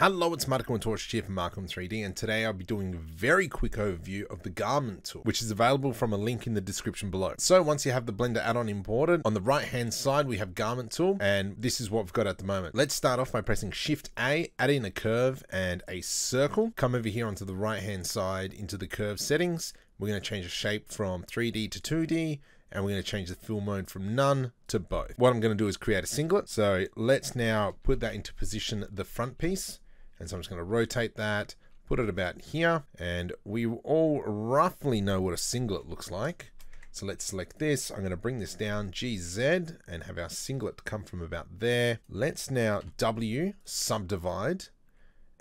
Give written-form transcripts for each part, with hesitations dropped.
Hello, it's Markom here from Markom3D, and today I'll be doing a very quick overview of the Garment Tool, which is available from a link in the description below. So once you have the Blender add-on imported, on the right-hand side we have Garment Tool, and this is what we've got at the moment. Let's start off by pressing Shift-A, add in a curve and a circle. Come over here onto the right-hand side into the curve settings. We're going to change the shape from 3D to 2D, and we're going to change the fill mode from none to both. What I'm going to do is create a singlet. So let's now put that into position the front piece. And so I'm just going to rotate that, put it about here, and we all roughly know what a singlet looks like. So let's select this. I'm going to bring this down, GZ, and have our singlet come from about there. Let's now W, subdivide,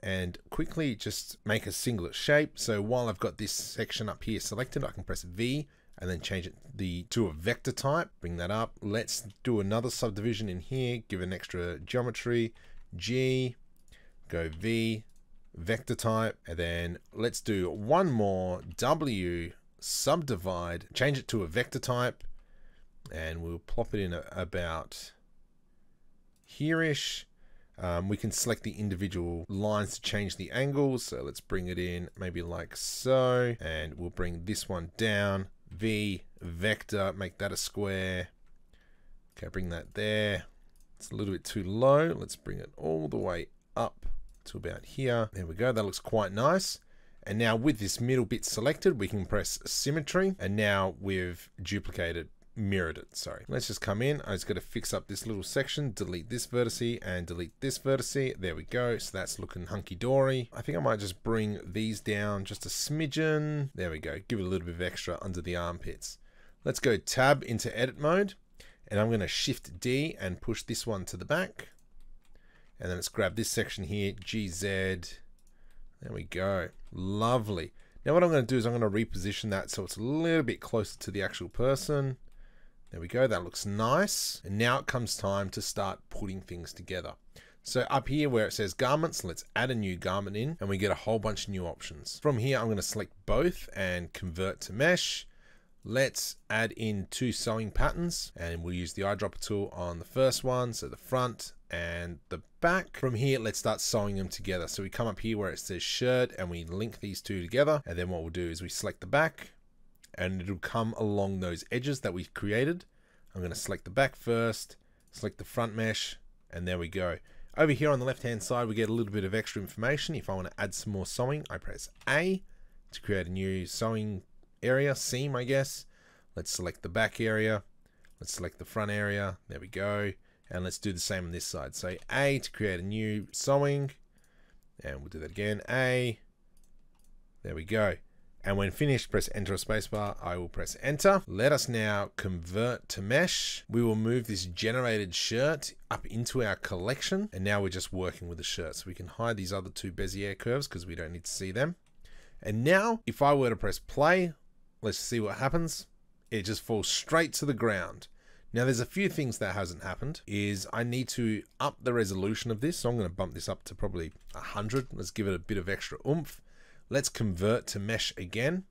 and quickly just make a singlet shape. So while I've got this section up here selected, I can press V and then change it to a vector type. Bring that up. Let's do another subdivision in here, give it an extra geometry, G, go V, vector type, and then let's do one more, W, subdivide, change it to a vector type, and we'll plop it in about here-ish. We can select the individual lines to change the angles, so let's bring it in maybe like so, and we'll bring this one down, V, vector, make that a square. Okay, bring that there. It's a little bit too low. Let's bring it all the way up to about here. There we go. That looks quite nice. And now with this middle bit selected, we can press symmetry, and now we've mirrored it. Sorry. Let's just come in. I just got to fix up this little section, delete this vertice and delete this vertice. There we go. So that's looking hunky-dory. I think I might just bring these down just a smidgen. There we go. Give it a little bit of extra under the armpits. Let's go tab into edit mode, and I'm going to shift D and push this one to the back. And then let's grab this section here, GZ. There we go. Lovely. Now what I'm going to do is I'm going to reposition that so it's a little bit closer to the actual person. There we go. That looks nice. And now it comes time to start putting things together. So up here where it says garments, let's add a new garment in, and we get a whole bunch of new options. From here, I'm going to select both and convert to mesh. Let's add in two sewing patterns, and we'll use the eyedropper tool on the first one. So the front and the back. From here, let's start sewing them together. So we come up here where it says shirt, and we link these two together. And then what we'll do is we select the back, and it'll come along those edges that we created. I'm going to select the back first, select the front mesh, and there we go. Over here on the left-hand side, we get a little bit of extra information. If I want to add some more sewing, I press A to create a new sewing area, seam, I guess. Let's select the back area. Let's select the front area. There we go. And let's do the same on this side. So A to create a new sewing, and we'll do that again. A, there we go. And when finished, press enter or spacebar. I will press enter. Let us now convert to mesh. We will move this generated shirt up into our collection. And now we're just working with the shirt. So we can hide these other two Bezier curves because we don't need to see them. And now if I were to press play, let's see what happens. It just falls straight to the ground. Now there's a few things that hasn't happened, is I need to up the resolution of this. So I'm going to bump this up to probably 100. Let's give it a bit of extra oomph. Let's convert to mesh again.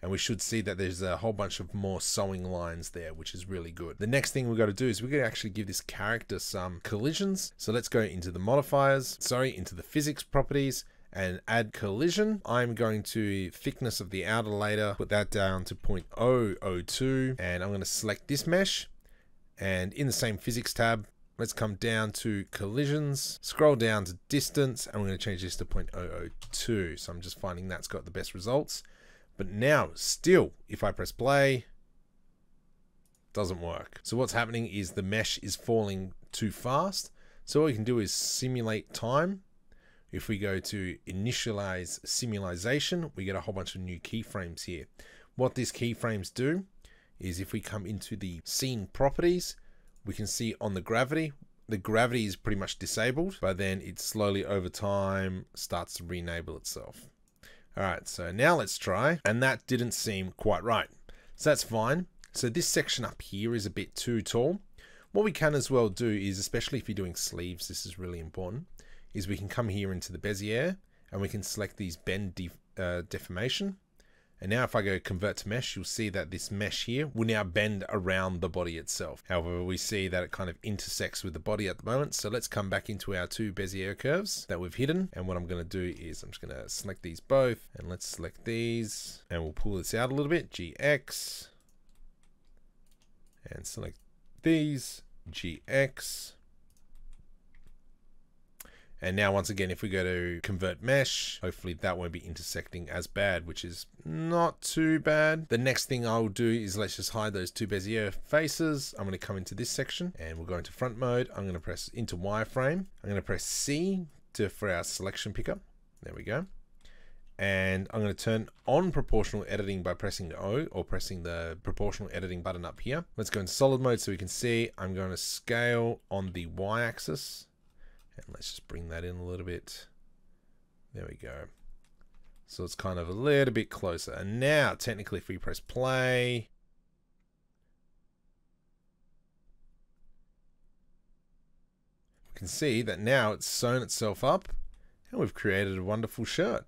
And we should see that there's a whole bunch of more sewing lines there, which is really good. The next thing we've got to do is we're going to actually give this character some collisions. So let's go into the modifiers, sorry, into the physics properties, and add collision. I'm going to thickness of the outer layer, put that down to 0.002. And I'm going to select this mesh. And in the same physics tab, let's come down to collisions, scroll down to distance, and we're going to change this to 0.002. So I'm just finding that's got the best results. But now still, if I press play, doesn't work. So what's happening is the mesh is falling too fast. So what we can do is simulate time. If we go to initialize simulation, we get a whole bunch of new keyframes here. What these keyframes do is if we come into the scene properties, we can see on the gravity is pretty much disabled, but then it slowly over time starts to re-enable itself. All right, so now let's try, and that didn't seem quite right. So that's fine. So this section up here is a bit too tall. What we can as well do is, especially if you're doing sleeves, this is really important, is we can come here into the Bezier, and we can select these bend deformation, And now if I go convert to mesh, you'll see that this mesh here will now bend around the body itself. However, we see that it kind of intersects with the body at the moment. So let's come back into our two Bezier curves that we've hidden. And what I'm going to do is I'm just going to select these both, and let's select these, and we'll pull this out a little bit, GX, and select these, GX. And now once again, if we go to convert mesh, hopefully that won't be intersecting as bad, which is not too bad. The next thing I'll do is let's just hide those two Bezier faces. I'm going to come into this section and we'll go into front mode. I'm going to press into wireframe. I'm going to press C for our selection picker. There we go. And I'm going to turn on proportional editing by pressing O, or pressing the proportional editing button up here. Let's go into solid mode so we can see. I'm going to scale on the Y axis. And let's just bring that in a little bit. There we go. So it's kind of a little bit closer. And now, technically, if we press play, we can see that now it's sewn itself up and we've created a wonderful shirt.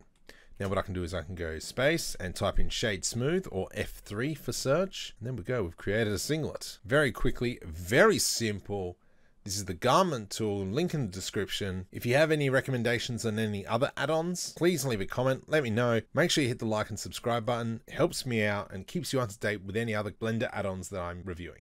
Now what I can do is I can go space and type in shade smooth, or F3 for search. And there we go, we've created a singlet. Very quickly, very simple. This is the Garment Tool, link in the description. If you have any recommendations on any other add-ons, please leave a comment, let me know. Make sure you hit the like and subscribe button, it helps me out and keeps you up to date with any other Blender add-ons that I'm reviewing.